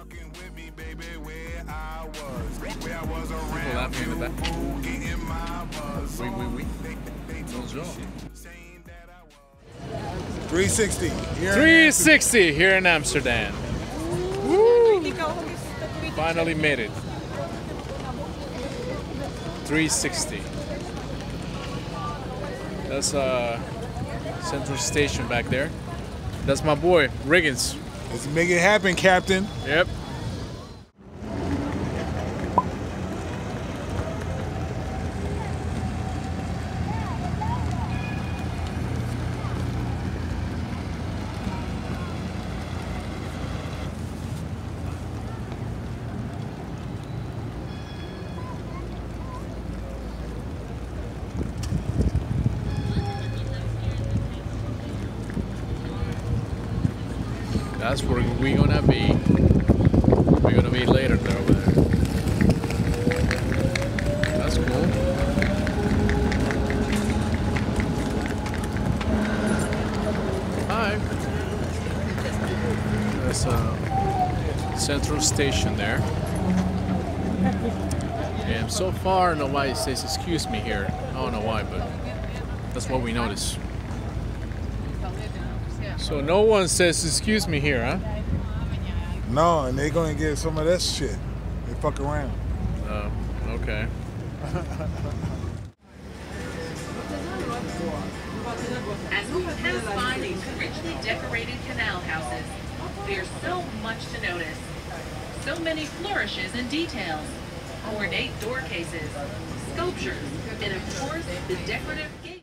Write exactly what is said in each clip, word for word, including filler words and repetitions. walking with me, baby, where I was. Where I was around you, boo, getting my buzz. Wait, wait, wait. Bonjour. three sixty. three sixty here in Amsterdam. Woo! Finally made it. three sixty. That's uh, Central Station back there. That's my boy, Riggins. Let's make it happen, Captain. Yep. That's where we're gonna be. We're gonna be later though, over there. That's cool. Hi. There's a Central Station there. And so far, nobody says excuse me here. I don't know why, but that's what we notice. So no one says excuse me here, huh? No, and they're gonna get some of that shit. They fuck around. Oh, uh, okay. As we pass by these richly decorated canal houses, there's so much to notice. So many flourishes and details, ornate doorcases, sculptures, and of course the decorative gates.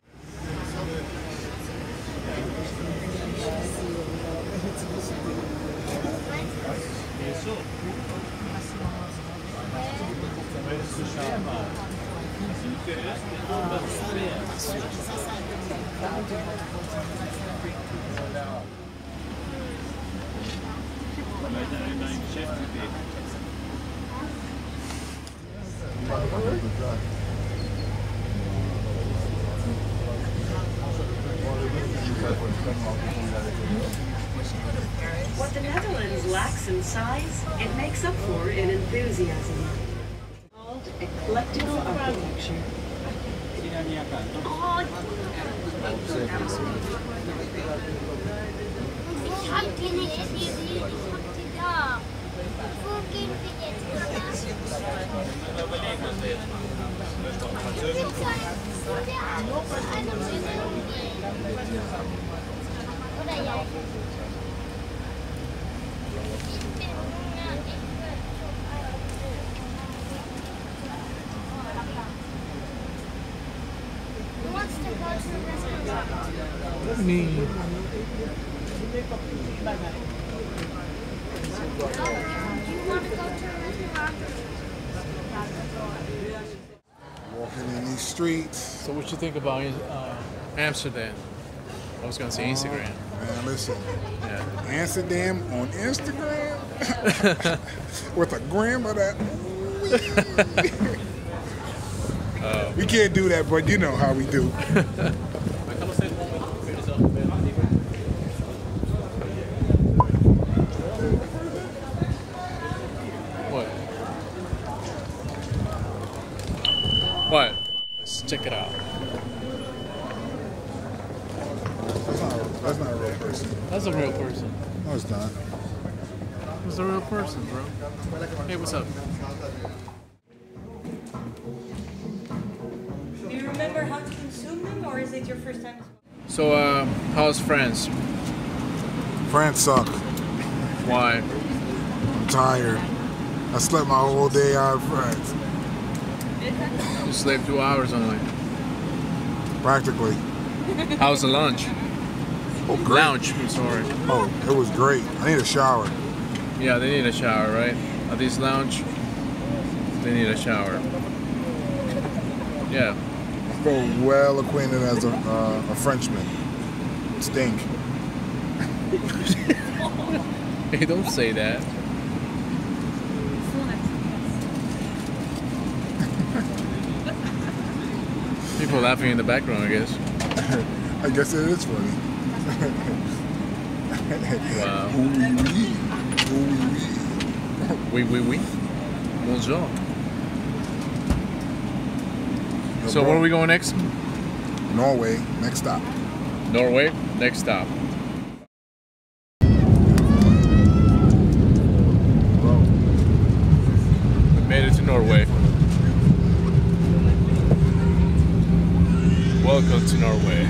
What the Netherlands lacks in size, it makes up for in enthusiasm. Called eclectical architecture. Me. Walking in these streets. So what you think about uh, Amsterdam? I was gonna say Instagram. Man, listen. Yeah. Amsterdam on Instagram with a gram of that. Uh, we can't do that, but you know how we do. What? Let's check it out. That's not, that's not a real person. That's a real person. No, it's not. Who's a real person, bro? Hey, what's up? Do you remember how to consume them, or is it your first time? So, uh, how's France? France sucks. Why? I'm tired. I slept my whole day out in France. You slept two hours only. Practically. How was the lunch? Oh, great. Lounge, I'm sorry. Oh, it was great. I need a shower. Yeah, they need a shower, right? At this lounge, they need a shower. Yeah. I feel well acquainted as a, uh, a Frenchman. Stink. Hey, don't say that. People laughing in the background, I guess. I guess it is funny. Wow. Oui, oui, oui. Bonjour. No so problem. Where are we going next? Norway, next stop. Norway, next stop. We made it to Norway. Welcome to Norway.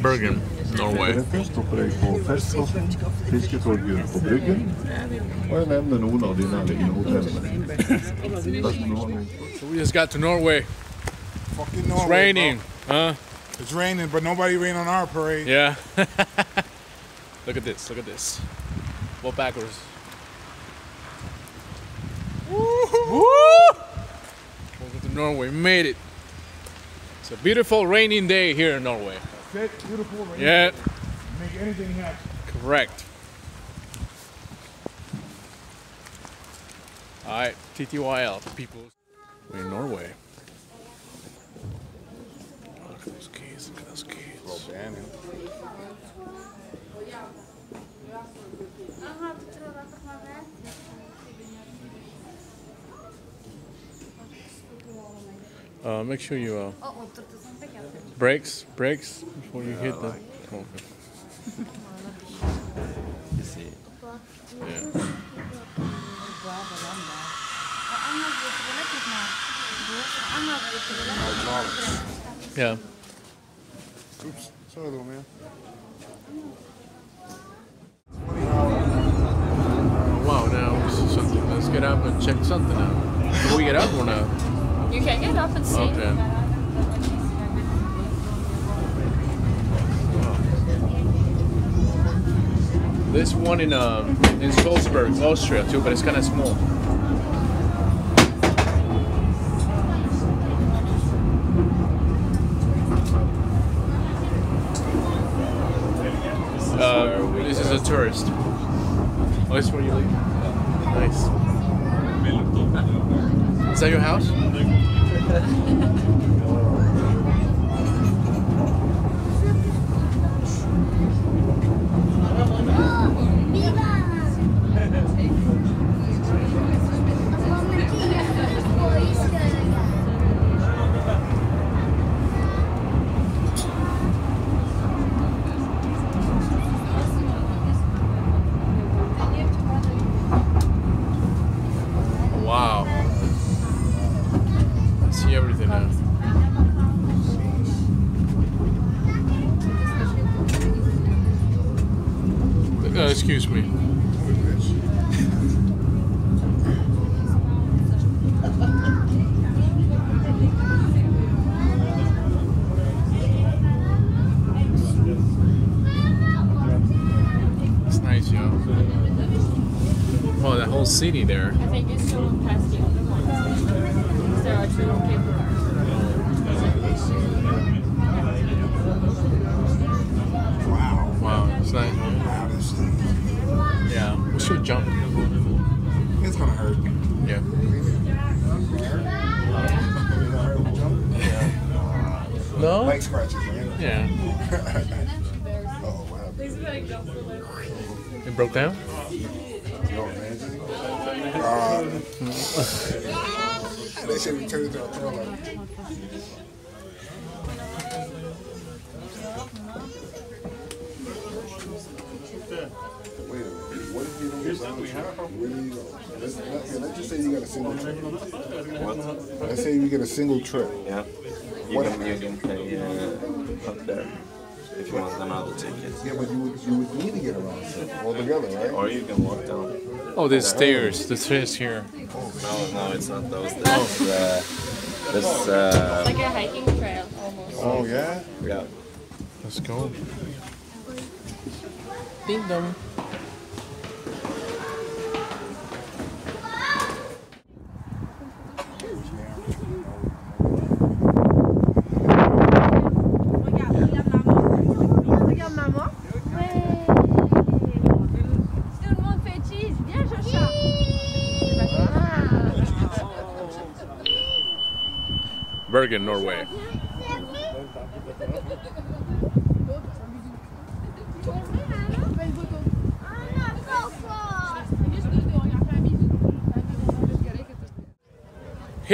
Bergen, Norway. So we just got to Norway. Fucking Norway. It's raining, bro. Huh? It's raining, but nobody rained on our parade. Yeah. Look at this, look at this. Walk backwards. Woo! Welcome to Norway. We made it. It's a beautiful rainy day here in Norway. That's it. Beautiful rainy yeah. day. Make anything happen. Correct. Alright, T T Y L, people. We're in Norway. Look at those keys, look at those keys. Uh, make sure you uh, brakes, brakes before you yeah, hit like the. Oh, okay. You see. Yeah. Yeah. Oops, sorry, little man. Oh, wow, now this is something. Let's get up and check something out. Can we get up or not? You can get up and see. Okay. Wow. This one in uh, in Salzburg, Austria too, but it's kind of small. Uh, this is a tourist. Oh, that's where you leave? Nice. Is that your house? Uh, excuse me. It's nice, yo. Oh, that whole city there. I think it's still past the other ones. They're actually okay for us. Yeah, we should jump. It's gonna hurt. Yeah. No? Leg scratches, man. Yeah. Oh, wow. It broke down? No, man. God. They should be turned into a thriller. Let's, let's just say you got a single trip. What? Let's say you get a single trip. Yeah. You what can, you can pay uh, up there if you want another ticket. Yeah, but you would, you would need to get around all together, right? Or you can walk down. Oh, there's stairs. The stairs here. Oh, no, no, it's not those stairs. uh, this, uh, it's like a hiking trail almost. Oh, yeah? Yeah. Let's go. Ding dong. Bergen, Norway.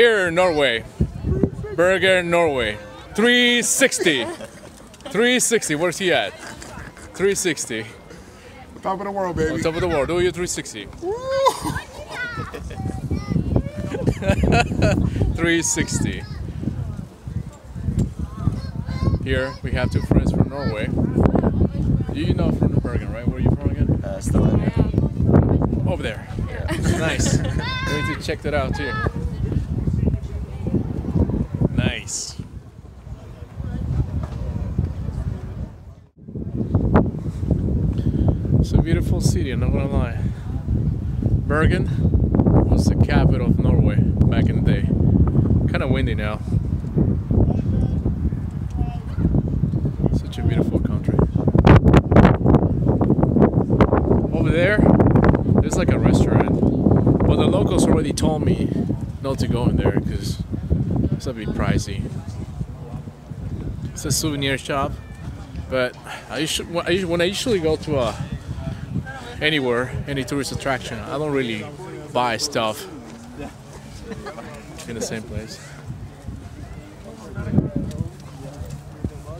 Here in Norway, Bergen, Norway, three sixty, three sixty, where's he at? three sixty. Top of the world, baby. On top of the world, do you three sixty. three sixty. Here we have two friends from Norway. You're not from Bergen, right? Where are you from again? Uh, Stavanger. Over there. Yeah. Nice. We need to check that out too. Nice. It's a beautiful city, I'm not gonna lie. Bergen was the capital of Norway back in the day. Kind of windy now. Such a beautiful country. Over there, there's like a restaurant. But the locals already told me not to go in there because it's a bit pricey. It's a souvenir shop. But I when I usually go to a, anywhere, any tourist attraction, I don't really buy stuff in the same place.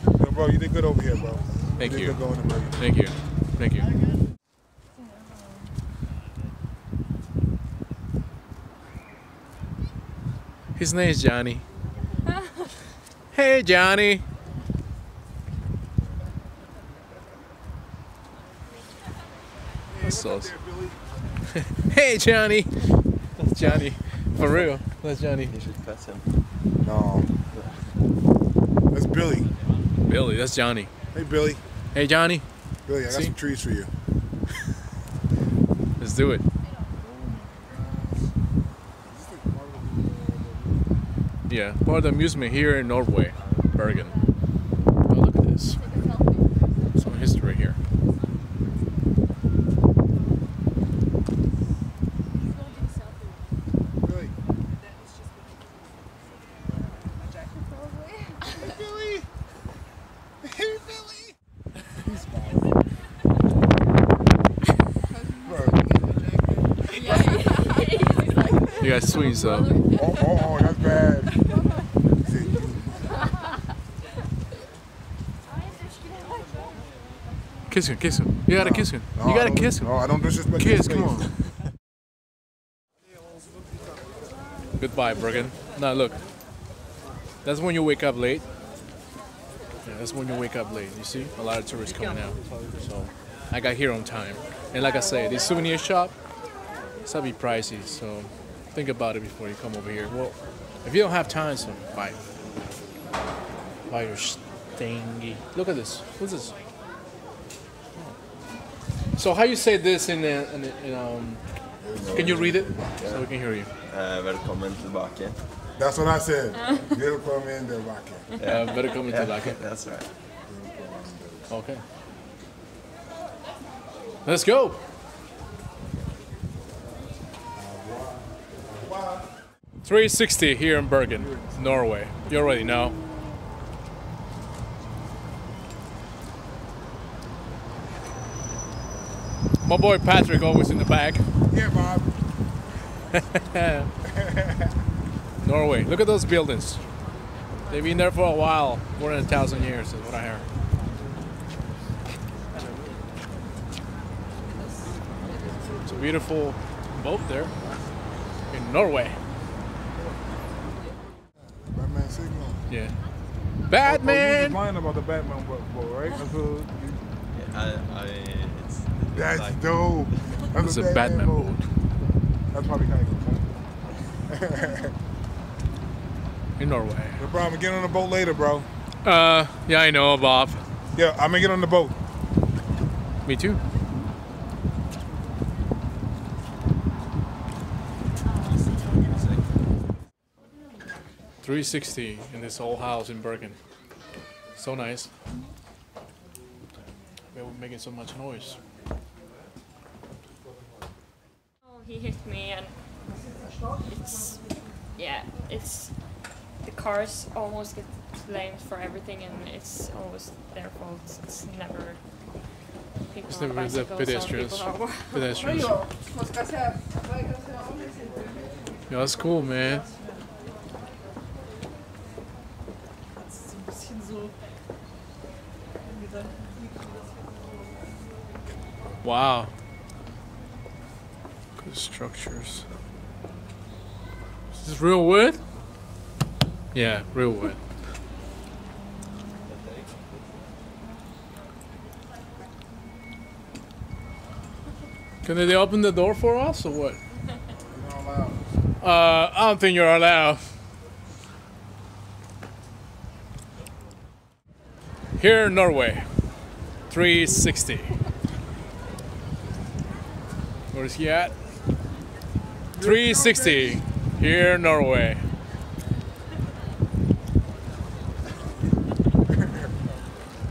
Yo, bro, you did good over here, bro. Thank you. You did good going to Bergen. Thank you. Thank you. His name is Johnny. Hey, Johnny. Sauce. Hey Johnny! That's Johnny. For real. That's Johnny. You should cut him. No. That's Billy. Billy, that's Johnny. Hey Billy. Hey Johnny. Billy, I got See? some trees for you. Let's do it. Yeah, part of the amusement here in Norway, Bergen. Oh, look at this. Some history here. You guys swing so. Oh, oh, oh, that's bad. Kiss him, kiss him. You gotta no, kiss him. No, you gotta kiss him. No, I don't disrespect him. Kiss, come on. Goodbye, Bergen. Now look, that's when you wake up late. Yeah, that's when you wake up late. You see, a lot of tourists coming out. So I got here on time. And like I say, this souvenir shop, it's a bit pricey. So think about it before you come over here. Well, if you don't have time, so buy it. Buy your thingy. Look at this. What's this? Oh. So how you say this in, in, in um? Can you read it yeah. so we can hear you? Uh, Velkommen tilbake. That's what I said. Velkommen tilbake. Yeah, uh, Velkommen tilbake. Yeah, that's right. Okay. Let's go. three sixty here in Bergen, Norway. You already know. My boy Patrick always in the back. Yeah, Bob. Norway. Look at those buildings. They've been there for a while. More than a thousand years is what I hear. It's a beautiful boat there in Norway. Yeah. Batman! Oh, oh, you were about the Batman book, right? Until you... yeah, I, I, it's, it's That's like... dope. That's it's a Batman, Batman boat. That's probably kind of good. In Norway. Yo, bro, I'm gonna get on the boat later, bro. Uh, yeah, I know, Bob. Yeah, I'm gonna get on the boat. Me too. three sixty in this old house in Bergen. So nice. They were making so much noise. Oh, he hit me and it's, yeah, it's, the cars almost get blamed for everything and it's always their fault. It's never people it's never the pedestrians. People pedestrians. Yeah, that's cool, man. bisschen so im gesamten Blick. Wow. Good structures. Is this real wood? Yeah, real wood. Can they open the door for us or what? Uh, I don't think you're allowed. Here in Norway, three sixty. Where is he at? three sixty here in Norway.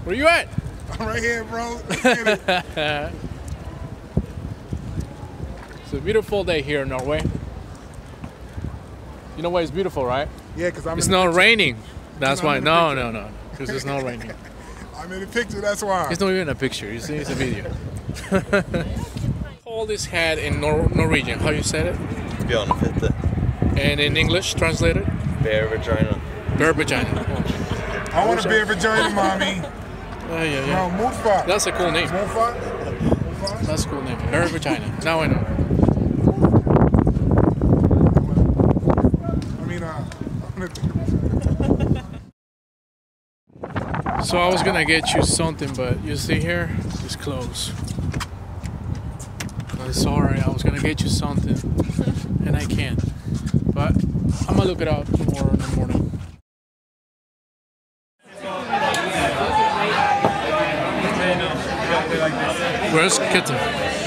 Where you at? I'm right here, bro. Let's get it. It's a beautiful day here in Norway. You know why it's beautiful, right? Yeah, because I'm It's in not raining. That's why. No, no, no, no. Because it's not raining. I'm in the picture, that's why. It's not even a picture, you see? It's a video. Call this hat in Nor Norwegian. How you said it? Bjørnefitte. And in English, translated? Bear vagina. Bear vagina. I want to be a vagina, mommy. Oh, yeah, yeah. No, Mufa. That's a cool name. Mufa? That's a cool name. Bear vagina. Now I know. So I was gonna get you something, but you see here, it's closed. I'm sorry, I was gonna get you something, and I can't. But I'm gonna look it up tomorrow in the morning. Where's Kitten?